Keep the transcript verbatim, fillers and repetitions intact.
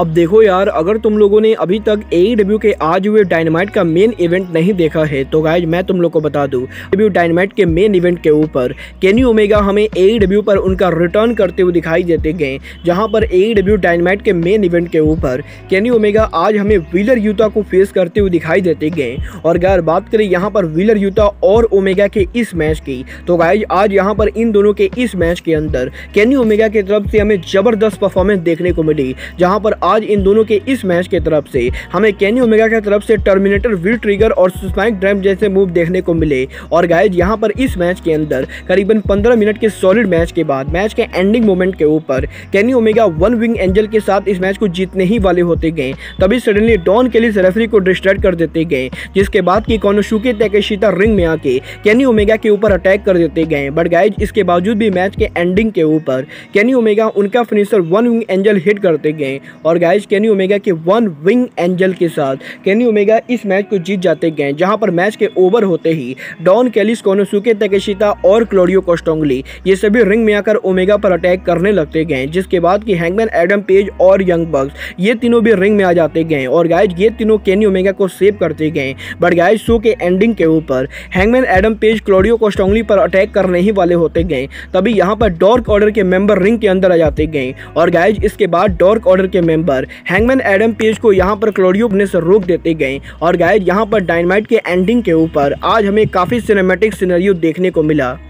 अब देखो यार, अगर तुम लोगों ने अभी तक A E W के आज हुए डायनामाइट का मेन इवेंट नहीं देखा है तो गाइज मैं तुम लोग को बता दूं, A E W डायनामाइट के मेन इवेंट के ऊपर केनी ओमेगा हमें A E W पर उनका रिटर्न करते हुए दिखाई देते गए, जहां पर A E W डायनामाइट के मेन इवेंट के ऊपर केनी ओमेगा आज हमें व्हीलर यूता को फेस करते हुए दिखाई देते गए। और अगर बात करें यहाँ पर व्हीलर यूता और ओमेगा के इस मैच की, तो गाइज आज यहाँ पर इन दोनों के इस मैच के अंदर केनी ओमेगा की तरफ से हमें जबरदस्त परफॉर्मेंस देखने को मिली, जहाँ पर आज इन दोनों के इस मैच की तरफ से हमें केनी ओमेगा की तरफ से टर्मिनेटर व्हील ट्रिगर और स्पाइक ड्रैप जैसे मूव देखने को मिले। और गाइज यहाँ पर इस मैच के अंदर करीबन पंद्रह मिनट के सॉलिड मैच के बाद मैच के एंडिंग मोमेंट के ऊपर Kenny omega one wing angel के साथ इस मैच को जीतने ही वाले होते गए, तभी सडनली डॉन कैलिस रेफरी को डिस्ट्रैक्ट कर देते गए, जिसके बाद किकोनोशुकी ताकेशिता रिंग में आके केनी ओमेगा के ऊपर अटैक कर देते गए। बट गाइज इसके बावजूद भी मैच के एंडिंग के ऊपर केनी ओमेगा उनका finisher one wing angel hit करते गए और गाइज केनी ओमेगा के वन विंग एंजल के साथ केनी ओमेगा इस मैच को जीत जाते गए, जहां पर मैच के ओवर होते ही डॉन कैलिस, कोनोसुके ताकेशिता और क्लॉडियो कास्टाग्नोली ये सभी रिंग में आकर ओमेगा पर अटैक करने लगते गए, जिसके बाद कि हैंगमैन एडम पेज और यंग बक्स ये तीनों भी रिंग में आ जाते गए और गाइज ये तीनों केनी ओमेगा को सेव करते गए। बट गाइज शो के एंडिंग के ऊपर Hangman Adam Page Claudio Castagnoli पर अटैक करने ही वाले होते गए, तभी यहाँ पर डार्क ऑर्डर के मेंबर रिंग के अंदर आ जाते गए और गाइज इसके बाद डार्क ऑर्डर के मेंबर हैंगमैन एडम पेज को यहाँ पर क्लॉडियो ने रोक देते गए। और गाइज यहाँ पर डायनामाइट के एंडिंग के ऊपर आज हमें काफी सिनेमैटिक सिनेरियो देखने को मिला।